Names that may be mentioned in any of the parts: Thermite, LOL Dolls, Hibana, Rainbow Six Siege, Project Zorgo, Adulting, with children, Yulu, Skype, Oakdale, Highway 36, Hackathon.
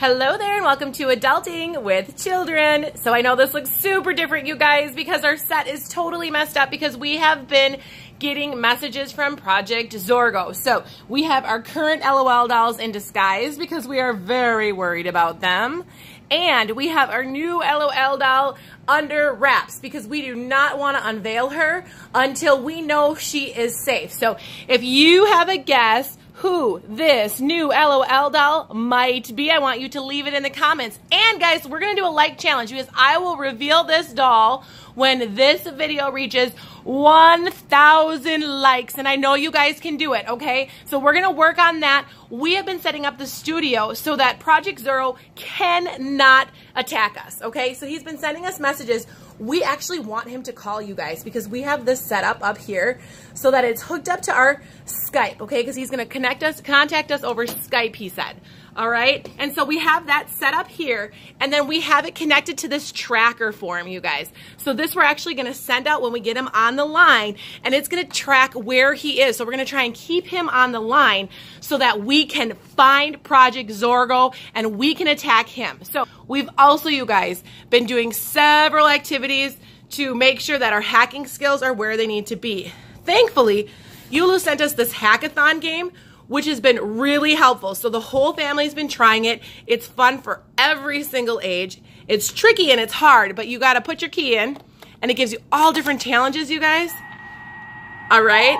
Hello there and welcome to Adulting with Children. So I know this looks super different, you guys, because our set is totally messed up because we have been getting messages from Project Zorgo. So we have our current LOL dolls in disguise because we are very worried about them. And we have our new LOL doll under wraps because we do not want to unveil her until we know she is safe. So if you have a guess who this new LOL doll might be, I want you to leave it in the comments. And guys, we're gonna do a like challenge because I will reveal this doll when this video reaches 1,000 likes, and I know you guys can do it, okay? So we're gonna work on that. We have been setting up the studio so that Project Zorgo cannot attack us, okay? So he's been sending us messages. We actually want him to call you guys because we have this set up here so that it's hooked up to our Skype, okay? Because he's gonna contact us over Skype, he said. All right, and so we have that set up here, and then we have it connected to this tracker for him, you guys. So this we're actually gonna send out when we get him on the line, and it's gonna track where he is. So we're gonna try and keep him on the line so that we can find Project Zorgo and we can attack him. So we've also, you guys, been doing several activities to make sure that our hacking skills are where they need to be. Thankfully, Yulu sent us this hackathon game, which has been really helpful. So the whole family's been trying it. It's fun for every single age. It's tricky and it's hard, but you gotta put your key in, and it gives you all different challenges, you guys. All right.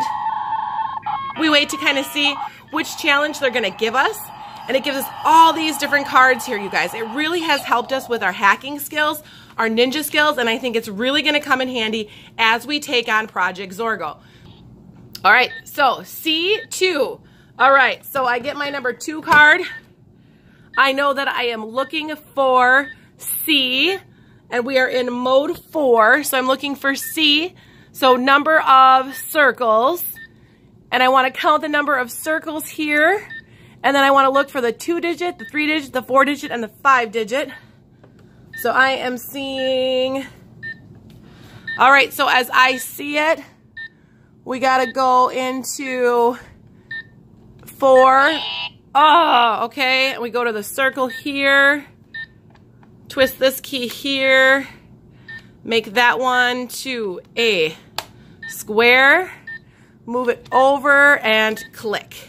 We wait to kind of see which challenge they're gonna give us, and it gives us all these different cards here, you guys. It really has helped us with our hacking skills, our ninja skills, and I think it's really gonna come in handy as we take on Project Zorgo. All right, so C2. All right, so I get my number 2 card. I know that I am looking for C, and we are in mode 4, so I'm looking for C. So number of circles, and I want to count the number of circles here, and then I want to look for the 2-digit, the 3-digit, the 4-digit, and the 5-digit. So I am seeing, all right, so as I see it, we got to go into 4. Oh, okay. And we go to the circle here. Twist this key here. Make that one to a square. Move it over and click.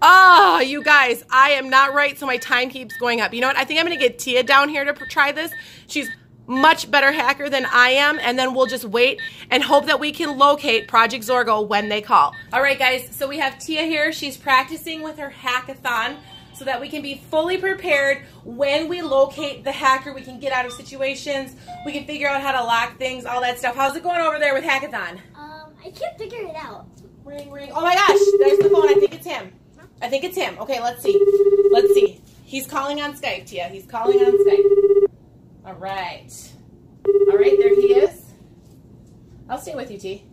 Oh, you guys, I am not right, so my time keeps going up. You know what? I think I'm going to get Tia down here to try this. She's much better hacker than I am, and then we'll just wait and hope that we can locate Project Zorgo when they call. All right, guys, so we have Tia here. She's practicing with her hackathon so that we can be fully prepared when we locate the hacker. We can get out of situations. We can figure out how to lock things, all that stuff. How's it going over there with hackathon? I can't figure it out. Ring, ring. Oh, my gosh, there's the phone. I think it's him. I think it's him. Okay, let's see. Let's see. He's calling on Skype, Tia. He's calling on Skype. All right, there he is. I'll stay with you, T.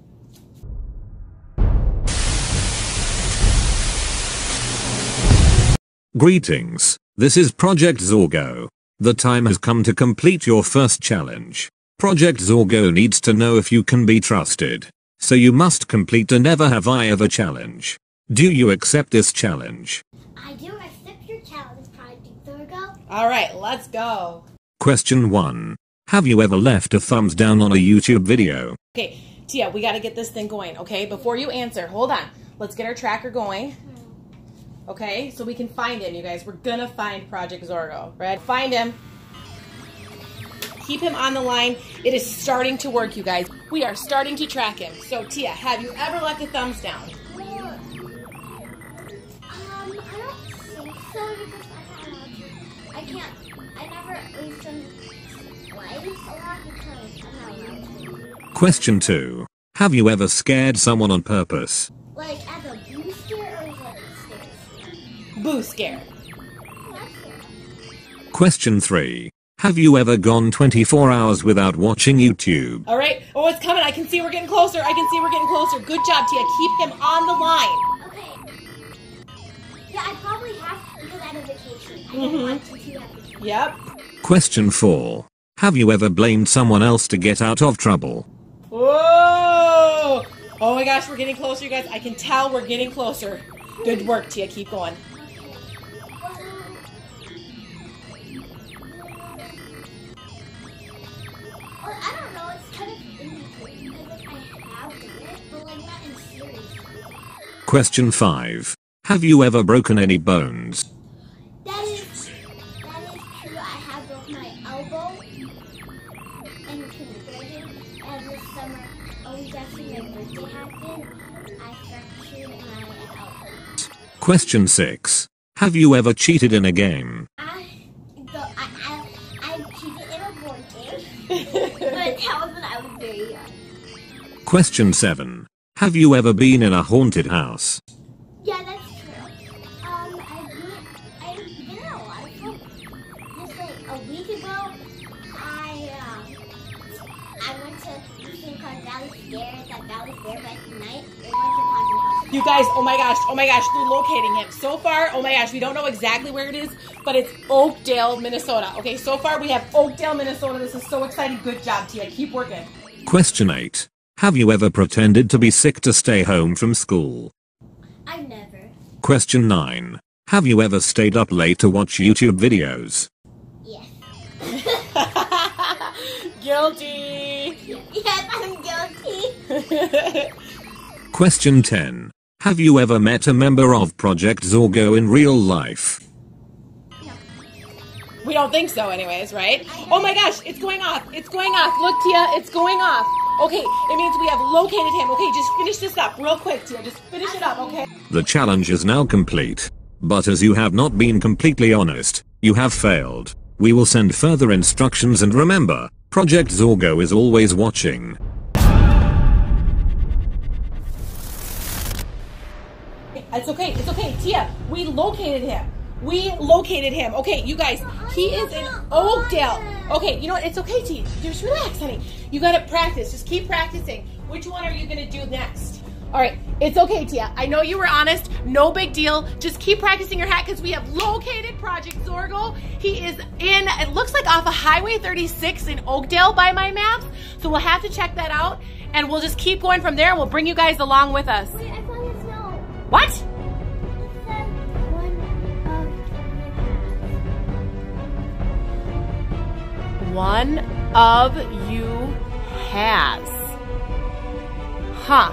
Greetings, this is Project Zorgo. The time has come to complete your first challenge. Project Zorgo needs to know if you can be trusted. So you must complete a never have I ever challenge. Do you accept this challenge? I do accept your challenge, Project Zorgo. All right, let's go. Question 1. Have you ever left a thumbs down on a YouTube video? Okay, Tia, we gotta get this thing going, okay? Before you answer, hold on. Let's get our tracker going. Okay, so we can find him, you guys. We're gonna find Project Zorgo, right? Find him. Keep him on the line. It is starting to work, you guys. We are starting to track him. So, Tia, have you ever left a thumbs down? I don't think so because I can't. I never leave them twice a lot because I'm not allowed. Question 2. Have you ever scared someone on purpose? Like as a boo scare or what scare? Boo scare. Question 3. Have you ever gone 24 hours without watching YouTube? Alright, oh it's coming, I can see we're getting closer, I can see we're getting closer. Good job, Tia, keep them on the line. Okay. Yeah, I probably have to because I had a vacation. I didn't want to do that. Yep. Question 4. Have you ever blamed someone else to get out of trouble? Whoa! Oh my gosh, we're getting closer, you guys. I can tell we're getting closer. Good work, Tia. Keep going. Question 5. Have you ever broken any bones? That is true. I have broken my elbow in kindergarten. Every summer, always after my birthday happened, I fractured my elbow. Question 6. Have you ever cheated in a game? I cheated in a board game, but that was when I was very young. Question 7. Have you ever been in a haunted house? Yeah, that's true. I've been in a lot of them. Just like a week ago, I went to this thing called Valley Scare. It's at Valley Scare, but at night, it went to haunted house. You guys, oh my gosh, they're locating it. So far, oh my gosh, we don't know exactly where it is, but it's Oakdale, Minnesota. Okay, so far we have Oakdale, Minnesota. This is so exciting. Good job, Tia. Keep working. Question 8. Have you ever pretended to be sick to stay home from school? I never. Question 9. Have you ever stayed up late to watch YouTube videos? Yes. Guilty. Yes, I'm guilty. Question 10. Have you ever met a member of Project Zorgo in real life? We don't think so anyways, right? Oh my gosh, it's going off. It's going off. Look, Tia, it's going off. Okay, it means we have located him. Okay, just finish this up real quick, Tia. Just finish it up, okay? The challenge is now complete. But as you have not been completely honest, you have failed. We will send further instructions, and remember, Project Zorgo is always watching. It's okay, it's okay. Tia, we located him. We located him. Okay, you guys, he is in Oakdale. Okay, you know what? It's okay, T. Just relax, honey. You gotta practice. Just keep practicing. Which one are you gonna do next? All right, it's okay, Tia. I know you were honest. No big deal. Just keep practicing your hack because we have located Project Zorgo. He is in, it looks like off of Highway 36 in Oakdale by my maps. So we'll have to check that out, and we'll just keep going from there, and we'll bring you guys along with us. Wait, I found his note. What? One of you has. Huh.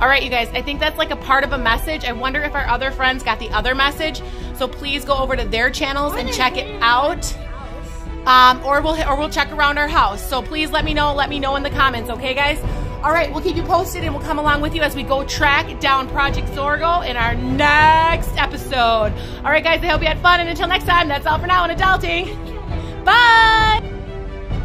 All right, you guys, I think that's like a part of a message. I wonder if our other friends got the other message. So please go over to their channels and check it out. Or we'll check around our house. So please let me know in the comments, okay, guys? All right, we'll keep you posted, and we'll come along with you as we go track down Project Zorgo in our next episode. All right, guys, I hope you had fun, and until next time, that's all for now on Adulting.